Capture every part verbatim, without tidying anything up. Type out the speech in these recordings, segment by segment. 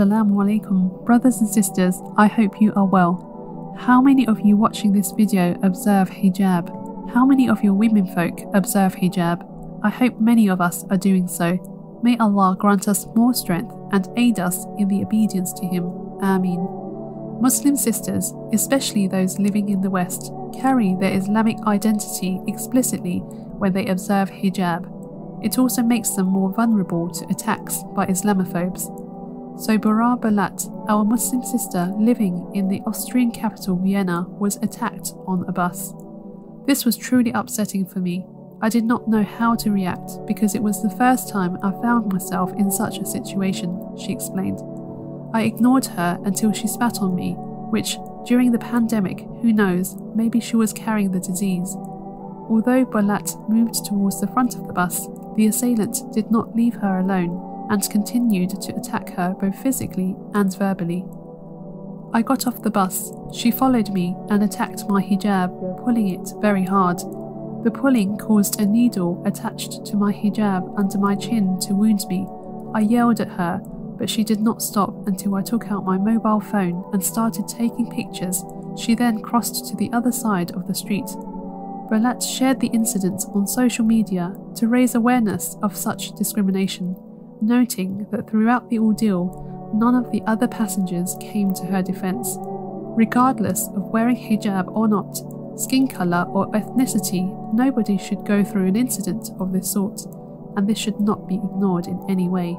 Asalaamu Alaikum, brothers and sisters, I hope you are well. How many of you watching this video observe hijab? How many of your womenfolk observe hijab? I hope many of us are doing so. May Allah grant us more strength and aid us in the obedience to Him. Ameen. Muslim sisters, especially those living in the West, carry their Islamic identity explicitly when they observe hijab. It also makes them more vulnerable to attacks by Islamophobes. So Baraa Balat, our Muslim sister living in the Austrian capital Vienna, was attacked on a bus. This was truly upsetting for me. I did not know how to react because it was the first time I found myself in such a situation, she explained. I ignored her until she spat on me, which, during the pandemic, who knows, maybe she was carrying the disease. Although Balat moved towards the front of the bus, the assailant did not leave her alone and continued to attack her both physically and verbally. I got off the bus, she followed me and attacked my hijab, pulling it very hard. The pulling caused a needle attached to my hijab under my chin to wound me. I yelled at her, but she did not stop until I took out my mobile phone and started taking pictures. She then crossed to the other side of the street. Balat shared the incident on social media to raise awareness of such discrimination, noting that throughout the ordeal, none of the other passengers came to her defense. Regardless of wearing hijab or not, skin color or ethnicity, nobody should go through an incident of this sort, and this should not be ignored in any way.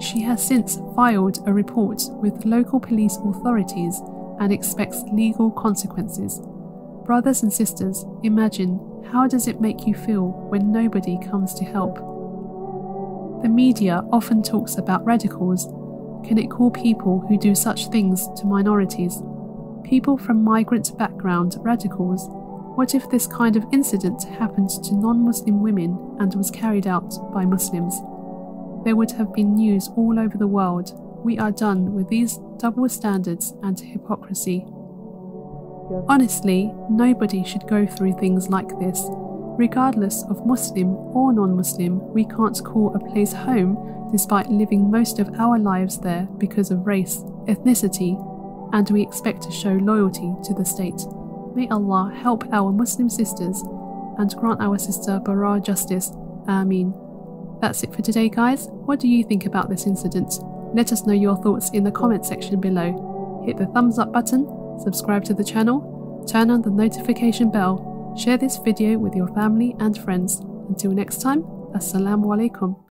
She has since filed a report with local police authorities and expects legal consequences. Brothers and sisters, imagine, how does it make you feel when nobody comes to help? The media often talks about radicals. Can it call people who do such things to minorities? People from migrant background radicals? What if this kind of incident happened to non-Muslim women and was carried out by Muslims? There would have been news all over the world. We are done with these double standards and hypocrisy. Honestly, nobody should go through things like this. Regardless of Muslim or non-Muslim, we can't call a place home despite living most of our lives there because of race, ethnicity, and we expect to show loyalty to the state. May Allah help our Muslim sisters and grant our sister Baraa justice. Ameen. That's it for today, guys. What do you think about this incident? Let us know your thoughts in the comment section below. Hit the thumbs up button, subscribe to the channel, turn on the notification bell. Share this video with your family and friends. Until next time, Asalaamu Alaikum.